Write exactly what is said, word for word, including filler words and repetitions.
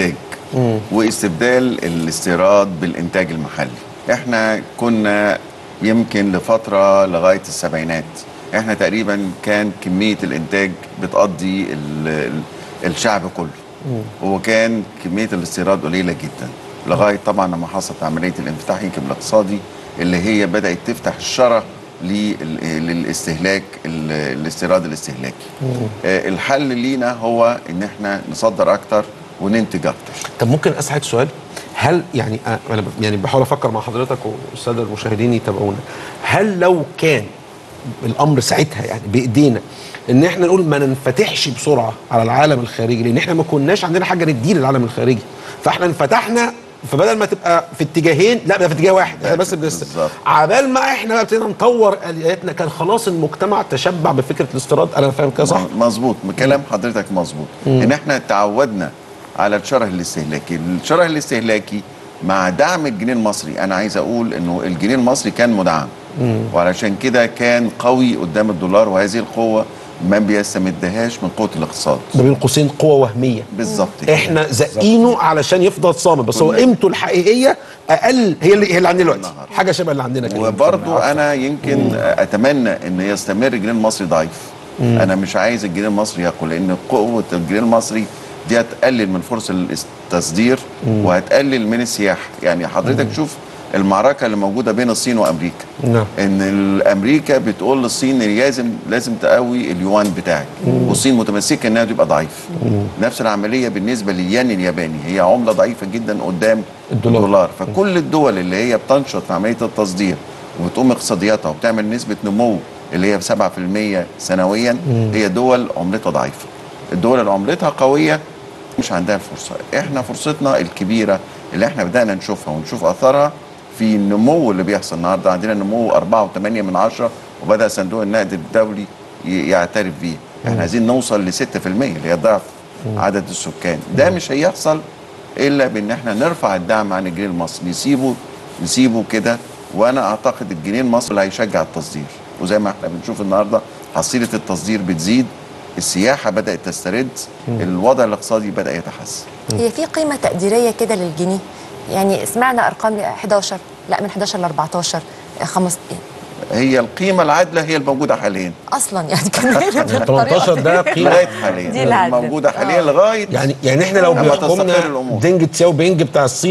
الانتاج مم. واستبدال الاستيراد بالانتاج المحلي. احنا كنا يمكن لفتره لغايه السبعينات احنا تقريبا كان كميه الانتاج بتقضي الشعب كله مم. وكان كميه الاستيراد قليله جدا لغايه طبعا لما حصلت عمليه الانفتاح يمكن الاقتصادي اللي هي بدات تفتح الشرع للاستهلاك الاستيراد الاستهلاكي. آه الحل لينا هو ان احنا نصدر اكتر وننتج اكتر. طب ممكن اسالك سؤال؟ هل يعني انا يعني بحاول افكر مع حضرتك والساده المشاهدين يتابعونا، هل لو كان الامر ساعتها يعني بايدينا ان احنا نقول ما ننفتحش بسرعه على العالم الخارجي لان احنا ما كناش عندنا حاجه ندير للعالم الخارجي، فاحنا انفتحنا فبدل ما تبقى في اتجاهين لا بقى في اتجاه واحد احنا بس بنستقبل. عبال ما احنا ابتدينا نطور الياتنا كان خلاص المجتمع تشبع بفكره الاستيراد. انا فاهم كده صح؟ مظبوط، كلام حضرتك مظبوط. ان احنا تعودنا على الشره الاستهلاكي، الشره الاستهلاكي مع دعم الجنيه المصري. انا عايز اقول انه الجنيه المصري كان مدعم مم. وعلشان كده كان قوي قدام الدولار، وهذه القوه ما بيستمدهاش من قوه الاقتصاد. ده بين قوسين قوه وهميه بالظبط، احنا زقينه علشان يفضل صامد، بس هو قيمته الحقيقيه اقل. هي اللي, هي اللي عندنا دلوقتي حاجه شبه اللي عندنا كده. وبرضه انا يمكن مم. اتمنى ان يستمر الجنيه المصري ضعيف. مم. انا مش عايز الجنيه المصري يقل لان قوه الجنيه المصري دي هتقلل من فرص التصدير مم. وهتقلل من السياحه. يعني حضرتك مم. شوف المعركه اللي موجوده بين الصين وامريكا. نعم. ان الامريكا بتقول للصين لازم لازم تقوي اليوان بتاعك مم. والصين متمسكه انها تبقى ضعيف. مم. نفس العمليه بالنسبه للين الياباني، هي عمله ضعيفه جدا قدام الدولار, الدولار. فكل مم. الدول اللي هي بتنشط في عمليه التصدير وبتقوم اقتصادياتها وبتعمل نسبه نمو اللي هي ب سبعة بالمية سنويا مم. هي دول عملتها ضعيفه. الدول اللي عملتها قويه مش عندها الفرصه. احنا فرصتنا الكبيره اللي احنا بدانا نشوفها ونشوف اثرها في النمو اللي بيحصل النهارده. عندنا نمو أربعة فاصلة ثمانية من عشرة وبدا صندوق النقد الدولي يعترف بيه. احنا عايزين نوصل ل ستة بالمية اللي هي ضعف عدد السكان. ده مش هيحصل الا بان احنا نرفع الدعم عن الجنيه المصري، نسيبه نسيبه كده. وانا اعتقد الجنيه المصري اللي هيشجع التصدير، وزي ما احنا بنشوف النهارده حصيله التصدير بتزيد، السياحه بدات تسترد، الوضع الاقتصادي بدا يتحسن. هي في قيمه تقديريه كده للجنيه؟ يعني سمعنا ارقام حداشر، لا من حداشر ل أربعتاشر، خمسة. هي القيمه العادله هي الموجوده حاليا اصلا يعني كمان تمنتاشر ده قيمه حاليا موجوده حاليا لغايه يعني يعني احنا لو قمنا دينج تساوي بينج بتاع الصين